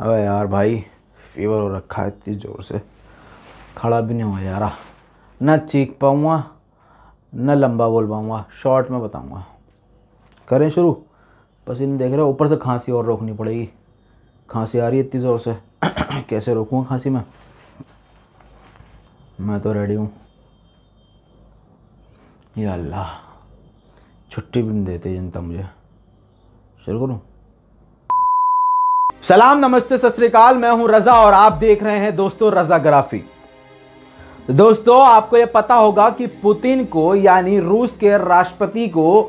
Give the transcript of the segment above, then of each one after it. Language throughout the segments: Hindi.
अबे यार भाई फीवर हो रखा है इतनी ज़ोर से, खड़ा भी नहीं हुआ यार, ना चीख पाऊँगा ना लंबा बोल पाऊँगा, शॉर्ट में बताऊँगा। करें शुरू। पसीने देख रहे हो, ऊपर से खांसी और रोकनी पड़ेगी, खांसी आ रही है इतनी ज़ोर से। कैसे रोकूँगा खांसी में? मैं तो रेडी हूँ। या अल्लाह, छुट्टी भी नहीं देते जनता मुझे। शुरू करूँ? सलाम, नमस्ते, सत श्री अकाल। मैं हूं रजा और आप देख रहे हैं दोस्तों रजाग्राफी। दोस्तों, आपको यह पता होगा कि पुतिन को यानी रूस के राष्ट्रपति को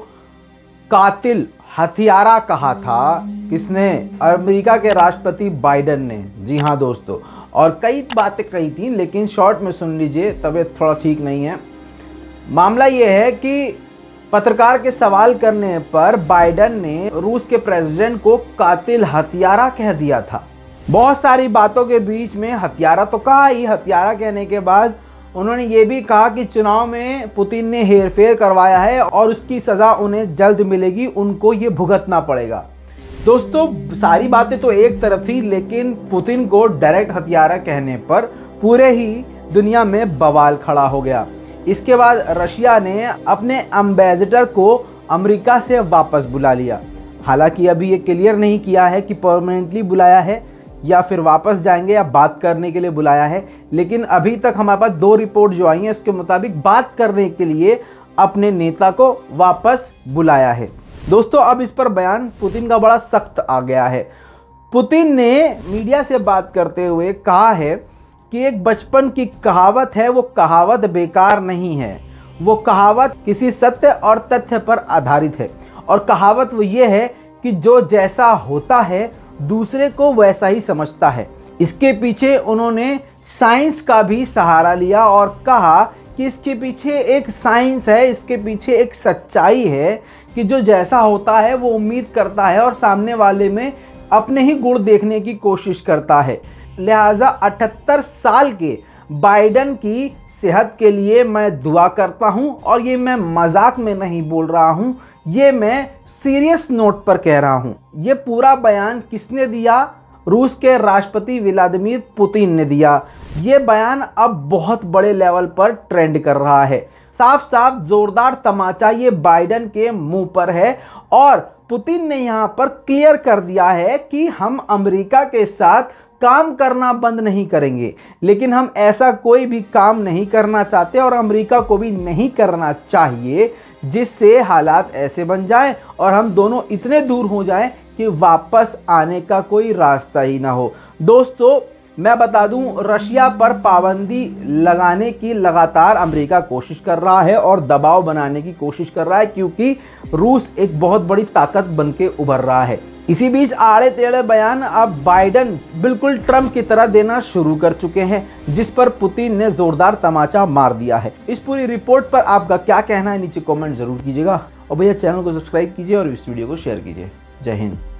कातिल हथियारा कहा था। किसने? अमेरिका के राष्ट्रपति बाइडन ने। जी हाँ दोस्तों, और कई बातें कही थी लेकिन शॉर्ट में सुन लीजिए, तबीयत थोड़ा ठीक नहीं है। मामला यह है कि पत्रकार के सवाल करने पर बाइडन ने रूस के प्रेसिडेंट को कातिल हत्यारा कह दिया था। बहुत सारी बातों के बीच में हत्यारा तो कहा ही, हत्यारा कहने के बाद उन्होंने ये भी कहा कि चुनाव में पुतिन ने हेरफेर करवाया है और उसकी सज़ा उन्हें जल्द मिलेगी, उनको ये भुगतना पड़ेगा। दोस्तों, सारी बातें तो एक तरफ थी लेकिन पुतिन को डायरेक्ट हत्यारा कहने पर पूरे ही दुनिया में बवाल खड़ा हो गया। इसके बाद रशिया ने अपने एम्बेसडर को अमेरिका से वापस बुला लिया। हालांकि अभी ये क्लियर नहीं किया है कि परमानेंटली बुलाया है या फिर वापस जाएंगे या बात करने के लिए बुलाया है, लेकिन अभी तक हमारे पास दो रिपोर्ट जो आई हैं उसके मुताबिक बात करने के लिए अपने नेता को वापस बुलाया है। दोस्तों, अब इस पर बयान पुतिन का बड़ा सख्त आ गया है। पुतिन ने मीडिया से बात करते हुए कहा है कि एक बचपन की कहावत है, वो कहावत बेकार नहीं है, वो कहावत किसी सत्य और तथ्य पर आधारित है। और कहावत वो ये है कि जो जैसा होता है दूसरे को वैसा ही समझता है। इसके पीछे उन्होंने साइंस का भी सहारा लिया और कहा कि इसके पीछे एक साइंस है, इसके पीछे एक सच्चाई है कि जो जैसा होता है वो उम्मीद करता है और सामने वाले में अपने ही गुण देखने की कोशिश करता है। लिहाजा 78 साल के बाइडन की सेहत के लिए मैं दुआ करता हूं, और ये मैं मजाक में नहीं बोल रहा हूं, ये मैं सीरियस नोट पर कह रहा हूं। ये पूरा बयान किसने दिया? रूस के राष्ट्रपति व्लादिमीर पुतिन ने दिया। ये बयान अब बहुत बड़े लेवल पर ट्रेंड कर रहा है। साफ साफ जोरदार तमाचा ये बाइडन के मुंह पर है और पुतिन ने यहाँ पर क्लियर कर दिया है कि हम अमेरिका के साथ काम करना बंद नहीं करेंगे, लेकिन हम ऐसा कोई भी काम नहीं करना चाहते और अमेरिका को भी नहीं करना चाहिए जिससे हालात ऐसे बन जाएं और हम दोनों इतने दूर हो जाएं कि वापस आने का कोई रास्ता ही ना हो। दोस्तों, मैं बता दूं, रशिया पर पाबंदी लगाने की लगातार अमेरिका कोशिश कर रहा है और दबाव बनाने की कोशिश कर रहा है क्योंकि रूस एक बहुत बड़ी ताकत बन के उभर रहा है। इसी बीच आड़े टेढ़े बयान अब बाइडन बिल्कुल ट्रम्प की तरह देना शुरू कर चुके हैं, जिस पर पुतिन ने जोरदार तमाचा मार दिया है। इस पूरी रिपोर्ट पर आपका क्या कहना है नीचे कमेंट जरूर कीजिएगा और भैया चैनल को सब्सक्राइब कीजिए और इस वीडियो को शेयर कीजिए। जय हिंद।